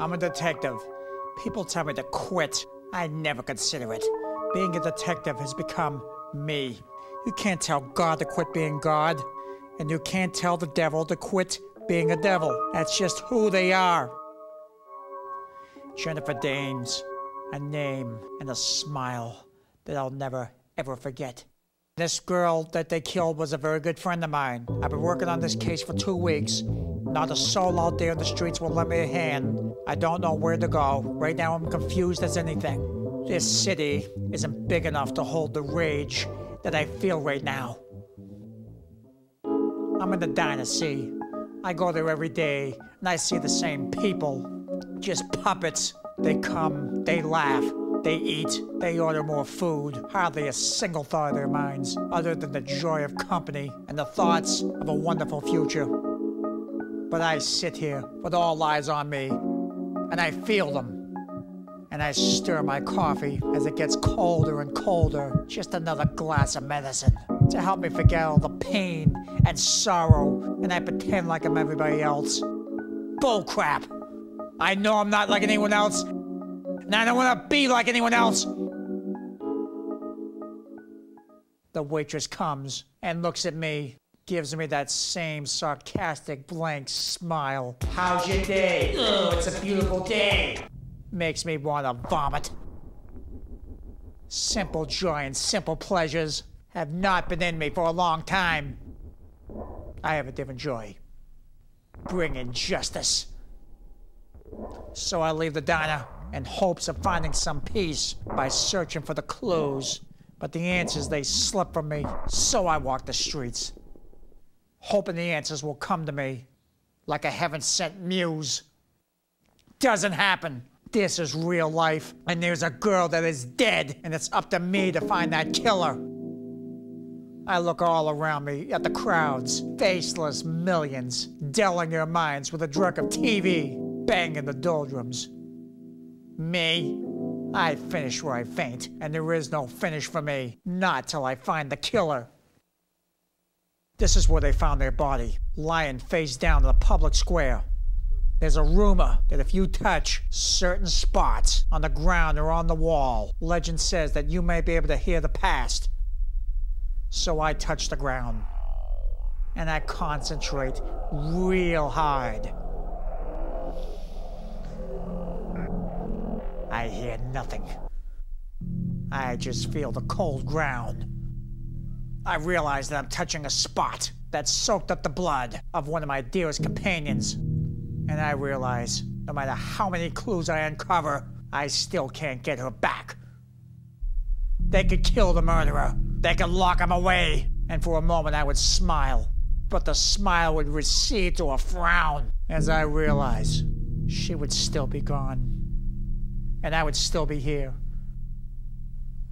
I'm a detective. People tell me to quit. I never consider it. Being a detective has become me. You can't tell God to quit being God, and you can't tell the devil to quit being a devil. That's just who they are. Jennifer Daines, a name and a smile that I'll never, ever forget. This girl that they killed was a very good friend of mine. I've been working on this case for 2 weeks. Not a soul out there in the streets will lend me a hand. I don't know where to go. Right now I'm confused as anything. This city isn't big enough to hold the rage that I feel right now. I'm in the dynasty. I go there every day, and I see the same people. Just puppets. They come, they laugh, they eat, they order more food. Hardly a single thought in their minds, other than the joy of company and the thoughts of a wonderful future. But I sit here with all eyes on me, and I feel them. And I stir my coffee as it gets colder and colder. Just another glass of medicine to help me forget all the pain and sorrow, and I pretend like I'm everybody else. Bullcrap! I know I'm not like anyone else, and I don't want to be like anyone else! The waitress comes and looks at me, gives me that same sarcastic, blank smile. How's your day? Oh, it's a beautiful day! Makes me want to vomit. Simple joy and simple pleasures have not been in me for a long time. I have a different joy. Bring in justice. So I leave the diner in hopes of finding some peace by searching for the clues, but the answers, they slip from me. So I walk the streets, hoping the answers will come to me like a heaven-sent muse. Doesn't happen. This is real life, and there's a girl that is dead, and it's up to me to find that killer. I look all around me at the crowds, faceless millions, dulling their minds with a drug of TV, banging the doldrums. Me? I finish where I faint, and there is no finish for me, not till I find the killer. This is where they found their body, lying face down in the public square. There's a rumor that if you touch certain spots on the ground or on the wall, legend says that you may be able to hear the past. So I touch the ground, and I concentrate real hard. I hear nothing. I just feel the cold ground. I realize that I'm touching a spot that soaked up the blood of one of my dearest companions. And I realize, no matter how many clues I uncover, I still can't get her back. They could kill the murderer. They could lock him away. And for a moment I would smile. But the smile would recede to a frown as I realize she would still be gone. And I would still be here.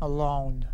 Alone.